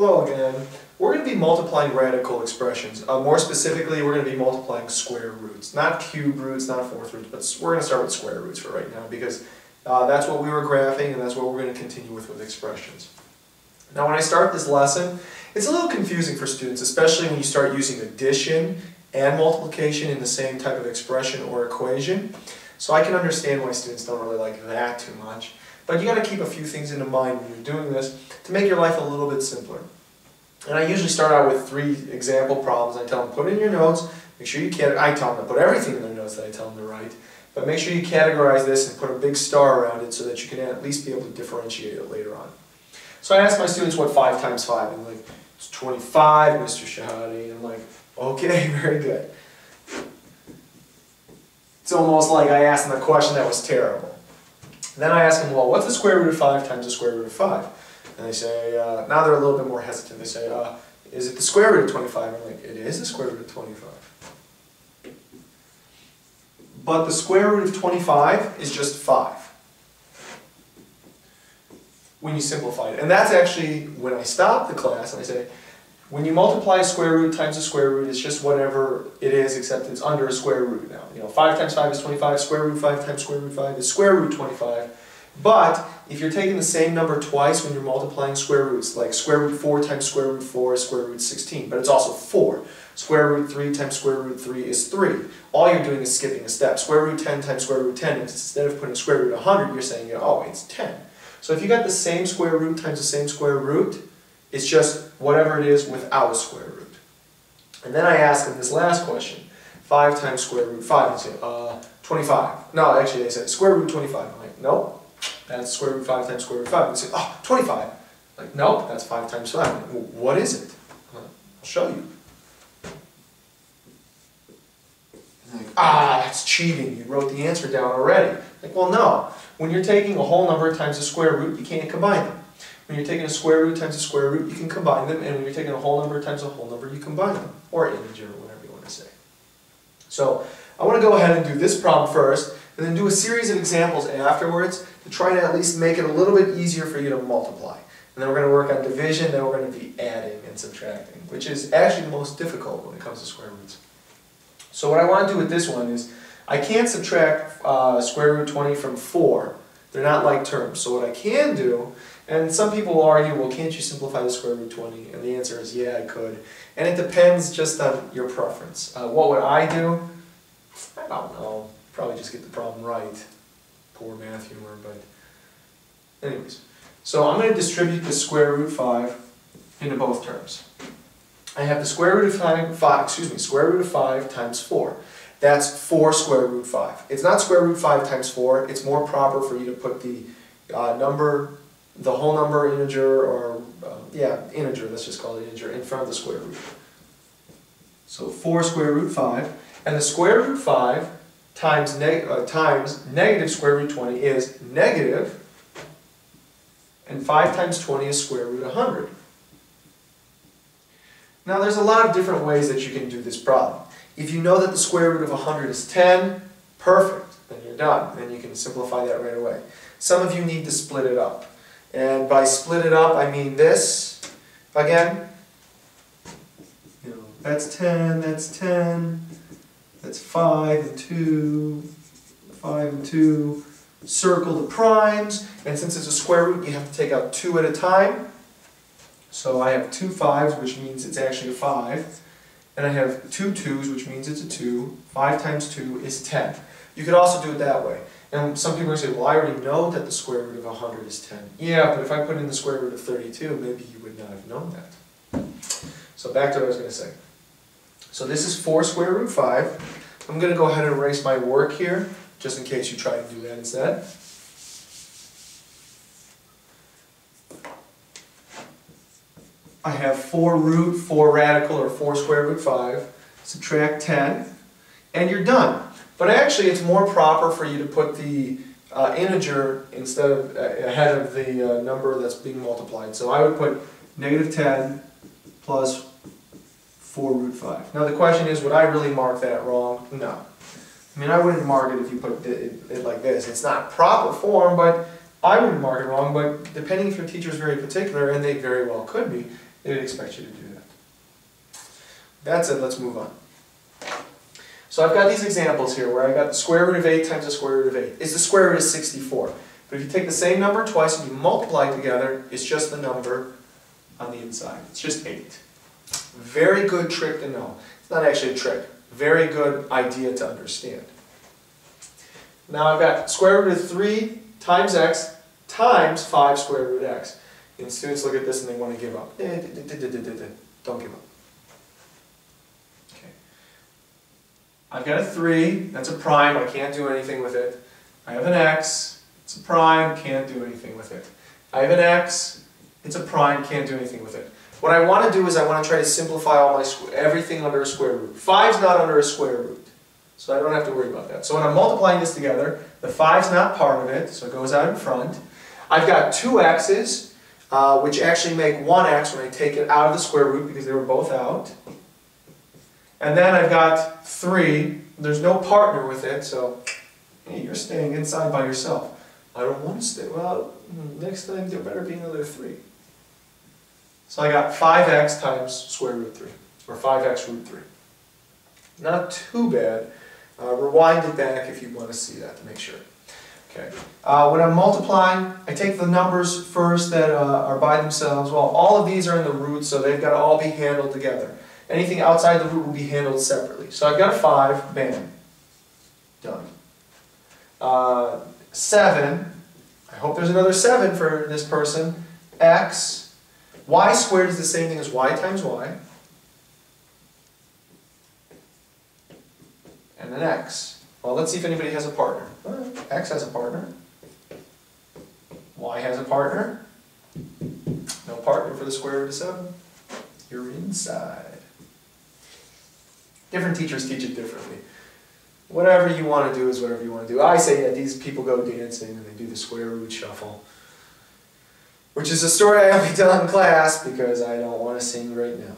Hello again. We're going to be multiplying radical expressions. More specifically, we're going to be multiplying square roots. Not cube roots, not fourth roots, but we're going to start with square roots for right now because that's what we were graphing and that's what we're going to continue with expressions. Now when I start this lesson, it's a little confusing for students, especially when you start using addition and multiplication in the same type of expression or equation. So I can understand why students don't really like that too much. But you got to keep a few things in mind when you're doing this to make your life a little bit simpler. And I usually start out with 3 example problems. I tell them, put in your notes, make sure you categorize. I tell them to put everything in their notes that I tell them to write, but make sure you categorize this and put a big star around it so that you can at least be able to differentiate it later on. So I ask my students what 5 times 5, and like, it's 25, Mr. Shahadi, and like, okay, very good. It's almost like I asked them a question that was terrible. Then I ask them, well, what's the square root of 5 times the square root of 5? And they say, now they're a little bit more hesitant. They say, is it the square root of 25? I'm like, it is the square root of 25. But the square root of 25 is just 5 when you simplify it. And that's actually when I stop the class and I say, when you multiply square root times a square root, it's just whatever it is, except it's under a square root now. You know, 5 times 5 is 25, square root 5 times square root 5 is square root 25. But if you're taking the same number twice when you're multiplying square roots, like square root 4 times square root 4 is square root 16, but it's also 4. Square root 3 times square root 3 is 3. All you're doing is skipping a step. Square root 10 times square root 10, instead of putting square root 100, you're saying, oh, it's 10. So if you got the same square root times the same square root, it's just whatever it is without a square root. And then I ask them this last question, 5 times square root 5, and say, 25. No, actually they say, square root 25. I'm like, nope, that's square root 5 times square root 5. And they say, oh, 25. I'm like, nope, that's 5 times 5. I'm like, well, what is it? I'm like, I'll show you. And like, ah, that's cheating. You wrote the answer down already. I'm like, well, no. When you're taking a whole number times a square root, you can't combine them. When you're taking a square root times a square root, you can combine them, and when you're taking a whole number times a whole number, you combine them, or integer, whatever you want to say. So I want to go ahead and do this problem first, and then do a series of examples afterwards to try to at least make it a little bit easier for you to multiply. And then we're going to work on division, then we're going to be adding and subtracting, which is actually the most difficult when it comes to square roots. So what I want to do with this one is, I can't subtract square root 20 from 4. They're not like terms. So what I can do, and some people will argue, well, can't you simplify the square root 20? And the answer is, yeah, I could. And it depends just on your preference. What would I do? I don't know. Probably just get the problem right. Poor math humor, but anyways. So I'm going to distribute the square root 5 into both terms. I have the square root of 5 times 4. That's 4 square root 5. It's not square root 5 times 4. It's more proper for you to put the number, the whole number, integer, or integer, let's just call it integer, in front of the square root. So 4 square root 5, and the square root 5 times, negative square root 20 is negative, and 5 times 20 is square root 100. Now there's a lot of different ways that you can do this problem. If you know that the square root of 100 is 10, perfect, then you're done. Then you can simplify that right away. Some of you need to split it up. And by split it up, I mean this, again. You know, that's 10, that's 10, that's 5 and 2, 5 and 2. Circle the primes, and since it's a square root, you have to take out 2 at a time. So I have 2 5s, which means it's actually a 5. And I have 2 2s, which means it's a 2. 5 times 2 is 10. You could also do it that way. And some people are going to say, well, I already know that the square root of 100 is 10. Yeah, but if I put in the square root of 32, maybe you would not have known that. So back to what I was going to say. So this is 4 square root 5. I'm going to go ahead and erase my work here, just in case you try to do that instead. I have 4 root 4 radical, or 4 square root 5, subtract 10, and you're done. But actually it's more proper for you to put the integer instead of ahead of the number that's being multiplied. So I would put negative 10 plus 4 root 5. Now the question is, would I really mark that wrong? No. I mean, I wouldn't mark it if you put it like this. It's not proper form, but I wouldn't mark it wrong, but depending if your teacher is very particular, and they very well could be, it would expect you to do that. That said, let's move on. So I've got these examples here where I've got the square root of 8 times the square root of 8. It's the square root of 64. But if you take the same number twice and you multiply it together, it's just the number on the inside. It's just 8. Very good trick to know. It's not actually a trick. Very good idea to understand. Now I've got square root of 3 times x times 5 square root x. And students look at this and they want to give up. Don't give up. Okay. I've got a 3. That's a prime. I can't do anything with it. I have an x. It's a prime. Can't do anything with it. I have an x. It's a prime. Can't do anything with it. What I want to do is I want to try to simplify all my everything under a square root. 5's not under a square root, so I don't have to worry about that. So when I'm multiplying this together, the 5's not part of it, so it goes out in front. I've got two x's, which actually make one x when I take it out of the square root because they were both out. And then I've got 3. There's no partner with it, so hey, you're staying inside by yourself. I don't want to stay. Well, next time there better be another 3. So I got 5x times square root 3, or 5x root 3. Not too bad. Rewind it back if you want to see that to make sure. Okay. When I'm multiplying, I take the numbers first that are by themselves. Well, all of these are in the root, so they've got to all be handled together. Anything outside the root will be handled separately. So I've got a 5, bam, done. 7, I hope there's another 7 for this person, x. Y squared is the same thing as y times y, and then x. Well, let's see if anybody has a partner. X has a partner. Y has a partner. No partner for the square root of 7. You're inside. Different teachers teach it differently. Whatever you want to do is whatever you want to do. I say that these people go dancing and they do the square root shuffle, which is a story I only tell in class because I don't want to sing right now.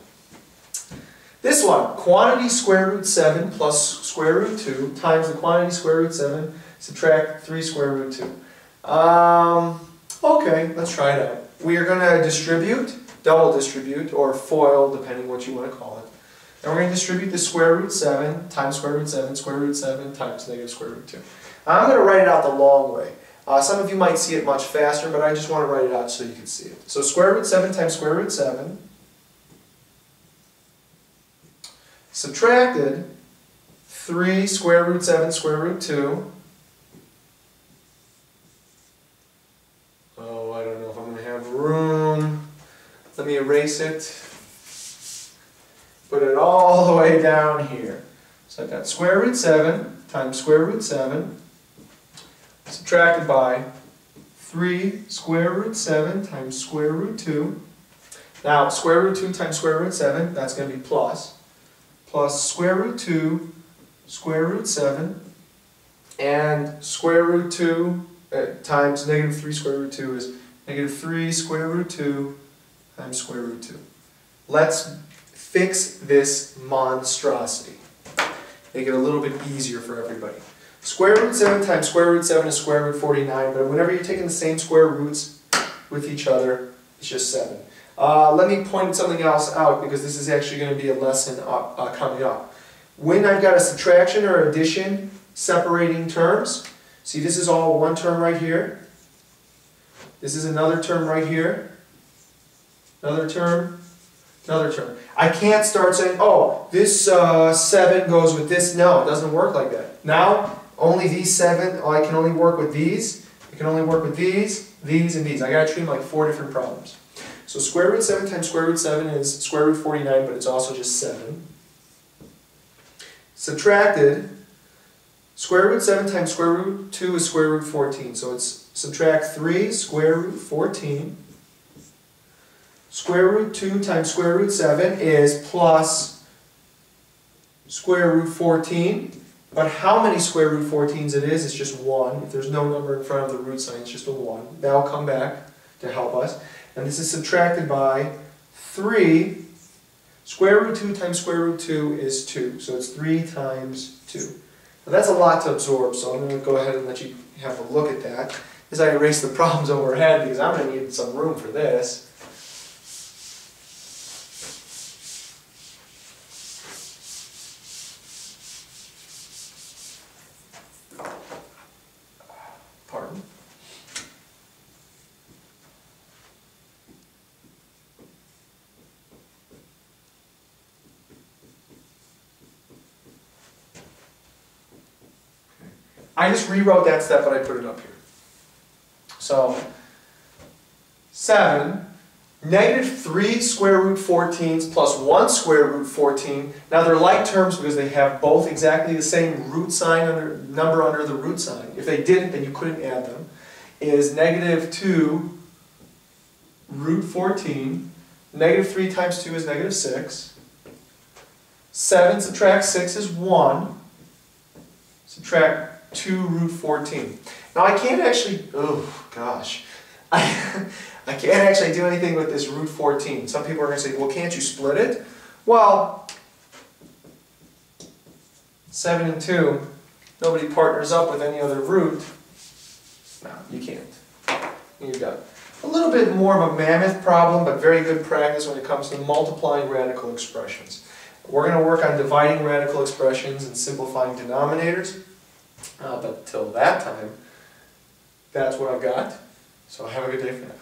This one, quantity square root 7 plus square root 2 times the quantity square root 7, subtract 3 square root 2. Okay, let's try it out. We are going to distribute, double distribute, or FOIL, depending what you want to call it. And we're going to distribute the square root 7 times square root 7 times negative square root 2. I'm going to write it out the long way. Some of you might see it much faster, but I just want to write it out so you can see it. So square root 7 times square root 7 subtracted 3 square root 7 square root 2. Oh, I don't know if I'm going to have room. Let me erase it. Put it all the way down here. So I've got square root 7 times square root 7 subtracted by 3 square root 7 times square root 2. Now square root 2 times square root 7, that's going to be plus square root 2 square root 7, and square root 2 times negative 3 square root 2 is negative 3 square root 2 times square root 2. Let's fix this monstrosity. Make it a little bit easier for everybody. Square root 7 times square root 7 is square root 49, but whenever you're taking the same square roots with each other, it's just 7. Let me point something else out because this is actually going to be a lesson coming up. When I've got a subtraction or addition separating terms, see this is all one term right here. This is another term right here. Another term. Another term. I can't start saying, oh, this 7 goes with this. No, it doesn't work like that. Now, only these 7, I can only work with these. I can only work with these, and these. I got to treat them like 4 different problems. So square root 7 times square root 7 is square root 49, but it's also just 7. Subtracted, square root 7 times square root 2 is square root 14. So it's subtract 3 square root 14. Square root 2 times square root 7 is plus square root 14. But how many square root 14s it is, it's just 1. If there's no number in front of the root sign, it's just a 1. That'll come back to help us. And this is subtracted by 3. Square root 2 times square root 2 is 2. So it's 3 times 2. Now that's a lot to absorb, so I'm going to go ahead and let you have a look at that as I erase the problems overhead because I'm going to need some room for this. I just rewrote that step, but I put it up here. So 7, negative 3 square root 14s plus 1 square root 14. Now they're like terms because they have both exactly the same root sign number under the root sign. If they didn't, then you couldn't add them. Is negative 2 root 14. Negative 3 times 2 is negative 6. 7 subtract 6 is 1. Subtract 2 root 14. Now I can't actually, oh gosh, I can't actually do anything with this root 14. Some people are going to say, well, can't you split it? Well, 7 and 2, nobody partners up with any other root. No, you can't. You've got a little bit more of a mammoth problem, but very good practice when it comes to multiplying radical expressions. We're going to work on dividing radical expressions and simplifying denominators. But till that time, that's what I've got. So have a good day for now.